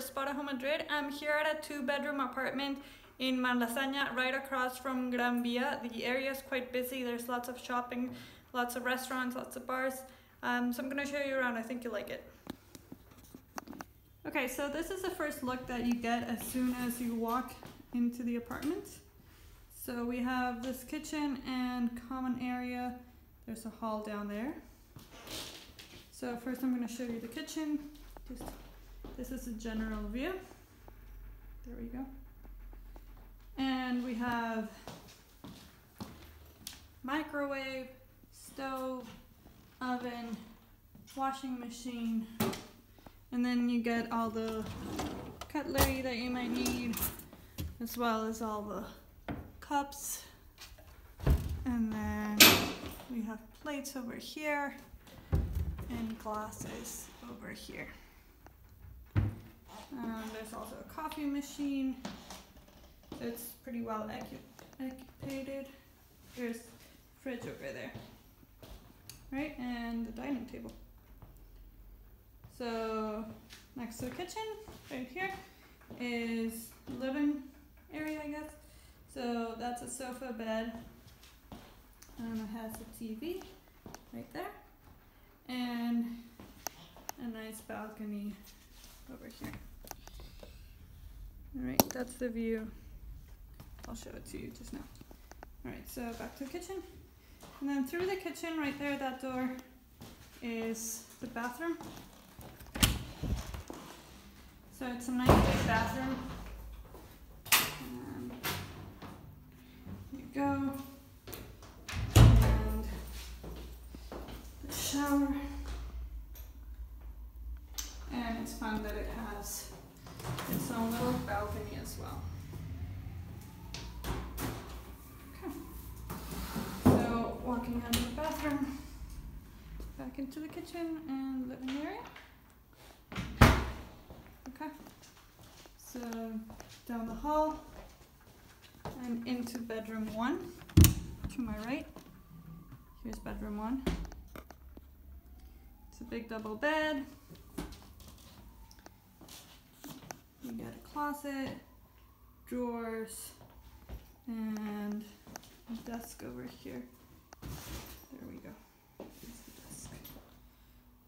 Spotahome Madrid. I'm here at a 2-bedroom apartment in Malasaña, right across from Gran Vía. The area is quite busy. There's lots of shopping, lots of restaurants, lots of bars. So I'm gonna show you around. I think you'll like it. Okay, so this is the first look that you get as soon as you walk into the apartment. So we have this kitchen and common area. There's a hall down there. So first I'm gonna show you the kitchen. This is a general view. There we go. And we have microwave, stove, oven, washing machine, and then you get all the cutlery that you might need, as well as all the cups. And then we have plates over here and glasses over here. There's also a coffee machine. It's pretty well occupied. There's a fridge over there, right? And the dining table. So next to the kitchen, right here, is living area, I guess. So that's a sofa bed. It has a TV right there, and a nice balcony over here. All right, that's the view. I'll show it to you just now. All right, so back to the kitchen. And then through the kitchen, right there, that door is the bathroom. So it's a nice big bathroom. And there you go. And the shower. And it's fun that it has its own little balcony as well. Walking out of the bathroom, back into the kitchen and living area. Okay, so down the hall and into bedroom one to my right. Here's bedroom one. It's a big double bed. You got a closet, drawers, and a desk over here. There we go. Here's the desk.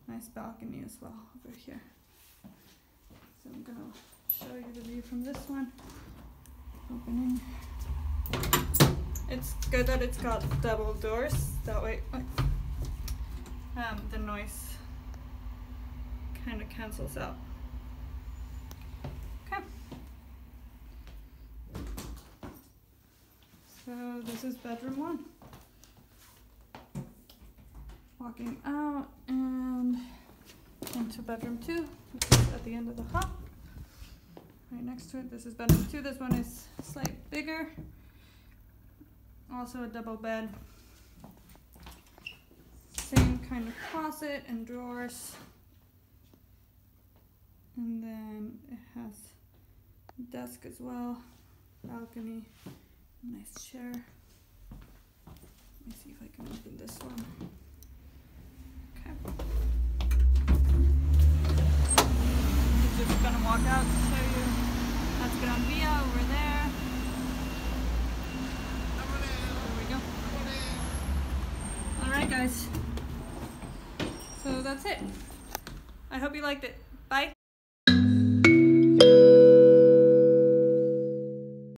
Nice balcony as well over here. So I'm gonna show you the view from this one. Opening. It's good that it's got double doors. That way, the noise kind of cancels out. Okay. So this is bedroom one. Walking out and into bedroom two, which is at the end of the hall. Right next to it, this is bedroom two. This one is slightly bigger. Also a double bed. Same kind of closet and drawers. And then it has a desk as well, balcony, nice chair. Let me see if I can open this one. I'm just gonna walk out to show you. That's Gran Vía over there. There we go. Alright guys, so that's it. I hope you liked it. Bye.